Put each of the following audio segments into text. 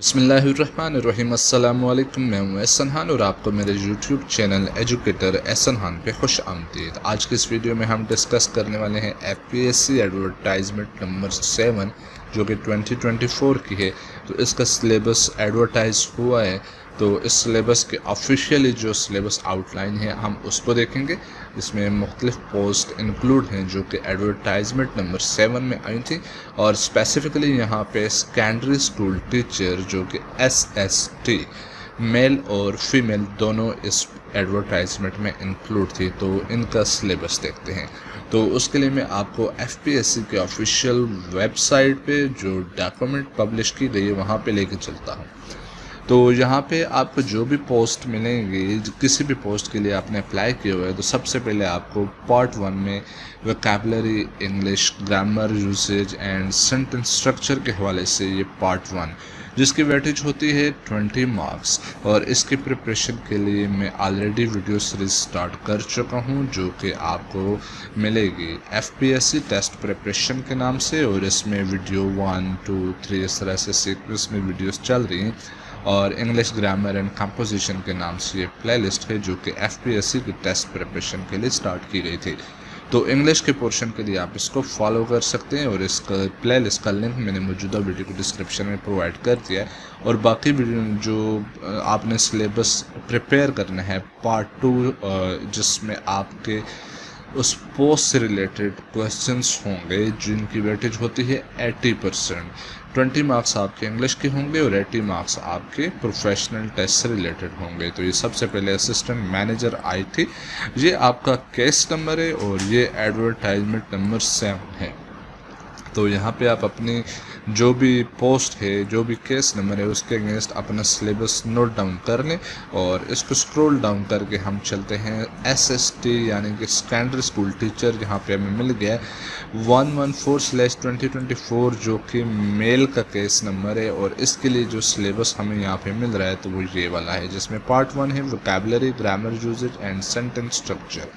बिस्मिल्लाहिर्रहमानिर्रहीम अस्सलामुअलैकुम, मैं हूँ एहसन खान और आपको मेरे YouTube channel educator Ehsan Khan पे खुश आमदीद। आज के इस वीडियो में हम डिस्कस करने वाले हैं FPSC एडवर्टाइजमेंट नंबर 7 जो कि 2024 की है। तो इसका सिलेबस एडवर्टाइज हुआ है, तो इस सिलेबस के ऑफिशियली जो सिलेबस आउटलाइन है हम उसको देखेंगे। इसमें मुख्तलिफ पोस्ट इंक्लूड हैं जो कि एडवर्टाइजमेंट नंबर 7 में आई थी, और स्पेसिफिकली यहाँ पे सेकेंडरी स्कूल टीचर जो कि SST मेल और फीमेल दोनों इस एडवर्टाइजमेंट में इंक्लूड थी। तो इनका सिलेबस देखते हैं। तो उसके लिए मैं आपको FPSC के ऑफिशियल वेबसाइट पे जो डॉक्यूमेंट पब्लिश की गई है वहाँ पे लेके चलता हूँ। तो यहाँ पे आपको जो भी पोस्ट मिलेंगी, किसी भी पोस्ट के लिए आपने अप्लाई किया हुआ है, तो सबसे पहले आपको पार्ट 1 में vocabulary, English, grammar, usage and sentence structure के हवाले से ये पार्ट 1 जिसकी वेटेज होती है 20 मार्क्स, और इसकी प्रिपरेशन के लिए मैं ऑलरेडी वीडियो सीरीज स्टार्ट कर चुका हूँ जो कि आपको मिलेगी FPSC टेस्ट प्रिपरेशन के नाम से, और इसमें वीडियो 1, 2, 3 इस तरह से सीक्वेंस में वीडियोस चल रही हैं, और इंग्लिश, ग्रामर एंड कंपोजिशन के नाम से ये प्लेलिस्ट है जो कि FPSC की टेस्ट प्रिपरेशन के लिए स्टार्ट की गई थी। तो इंग्लिश के पोर्शन के लिए आप इसको फॉलो कर सकते हैं, और इसका प्लेलिस्ट का लिंक मैंने मौजूदा वीडियो को डिस्क्रिप्शन में प्रोवाइड कर दिया है। और बाकी जो आपने सिलेबस प्रिपेयर करना है पार्ट 2 जिसमें आपके उस पोस्ट से रिलेटेड क्वेश्चंस होंगे जिनकी वेटेज होती है 80%। 20 मार्क्स आपके इंग्लिश के होंगे और 80 मार्क्स आपके प्रोफेशनल टेस्ट से रिलेटेड होंगे। तो ये सबसे पहले असिस्टेंट मैनेजर आई थी, ये आपका केस नंबर है और ये एडवर्टाइजमेंट नंबर 7 है। तो यहाँ पे आप अपनी जो भी पोस्ट है, जो भी केस नंबर है, उसके अगेंस्ट अपना सिलेबस नोट डाउन कर लें, और इसको स्क्रॉल डाउन करके हम चलते हैं SST यानी कि सेकेंडरी स्कूल टीचर। यहाँ पे हमें मिल गया 114/2024 जो कि मेल का केस नंबर है, और इसके लिए जो सिलेबस हमें यहाँ पे मिल रहा है तो वो ये वाला है जिसमें पार्ट 1 है vocabulary, grammar, usage and sentence structure.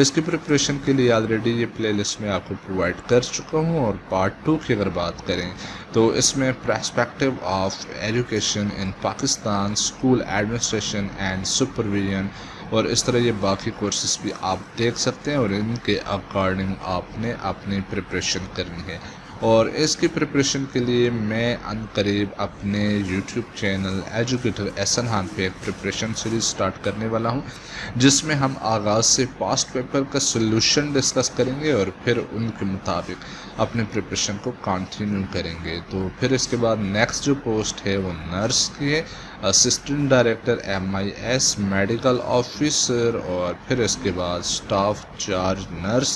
इसकी प्रिपरेशन के लिए ऑलरेडी ये प्लेलिस्ट में आपको प्रोवाइड कर चुका हूँ। और पार्ट 2 की अगर बात करें तो इसमें perspective of education in Pakistan, school administration and supervision, और इस तरह ये बाकी कोर्सेज भी आप देख सकते हैं, और इनके अकॉर्डिंग आपने अपनी प्रिपरेशन करनी है। और इसकी प्रिपरेशन के लिए मैं अनकरीब अपने YouTube channel educator Ehsan Khan पे एक प्रिपरेशन सीरीज़ स्टार्ट करने वाला हूँ जिसमें हम आगाज़ से पास्ट पेपर का सोल्यूशन डिस्कस करेंगे और फिर उनके मुताबिक अपने प्रिपरेशन को कंटिन्यू करेंगे। तो फिर इसके बाद नेक्स्ट जो पोस्ट है वो नर्स की है, assistant director MIS, medical officer, और फिर इसके बाद स्टाफ चार्ज नर्स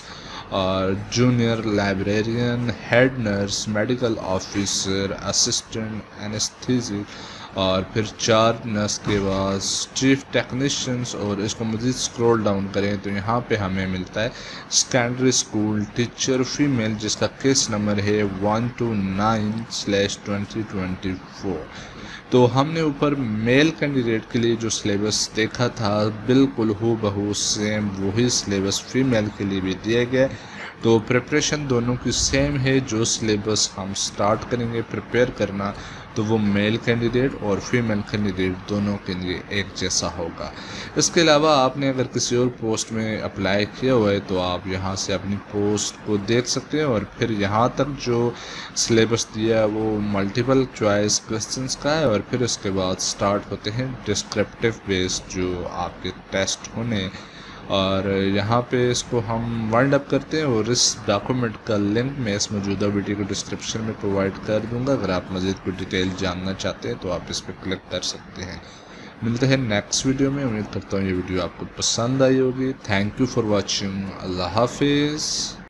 और junior librarian, head nurse, medical officer, assistant anaesthetist, और फिर चार्ज नर्स के बाद चीफ टेक्नीशियंस। और इसको मज़ीद स्क्रॉल डाउन करें तो यहाँ पे हमें मिलता है सेकेंडरी स्कूल टीचर फीमेल जिसका केस नंबर है 129/2024। तो हमने ऊपर मेल कैंडिडेट के लिए जो सिलेबस देखा था बिल्कुल हूबहू सेम वही सिलेबस फीमेल के लिए भी दिया गया। तो प्रिपरेशन दोनों की सेम है, जो सिलेबस हम स्टार्ट करेंगे प्रिपेयर करना तो वो मेल कैंडिडेट और फीमेल कैंडिडेट दोनों के लिए एक जैसा होगा। इसके अलावा आपने अगर किसी और पोस्ट में अप्लाई किया हुआ है तो आप यहाँ से अपनी पोस्ट को देख सकते हैं, और फिर यहाँ तक जो सिलेबस दिया है वो मल्टीपल चॉइस क्वेश्चंस का है, और फिर उसके बाद स्टार्ट होते हैं डिस्क्रिप्टिव बेस्ड जो आपके टेस्ट होने, और यहाँ पे इसको हम वाइंड अप करते हैं। और इस डॉक्यूमेंट का लिंक मैं इस मौजूदा वीडियो को डिस्क्रिप्शन में प्रोवाइड कर दूंगा, अगर आप मज़ीद कोई डिटेल जानना चाहते हैं तो आप इस पर क्लिक कर सकते हैं। मिलते हैं नेक्स्ट वीडियो में। उम्मीद करता हूँ ये वीडियो आपको पसंद आई होगी। Thank you for watching. अल्लाह हाफिज़।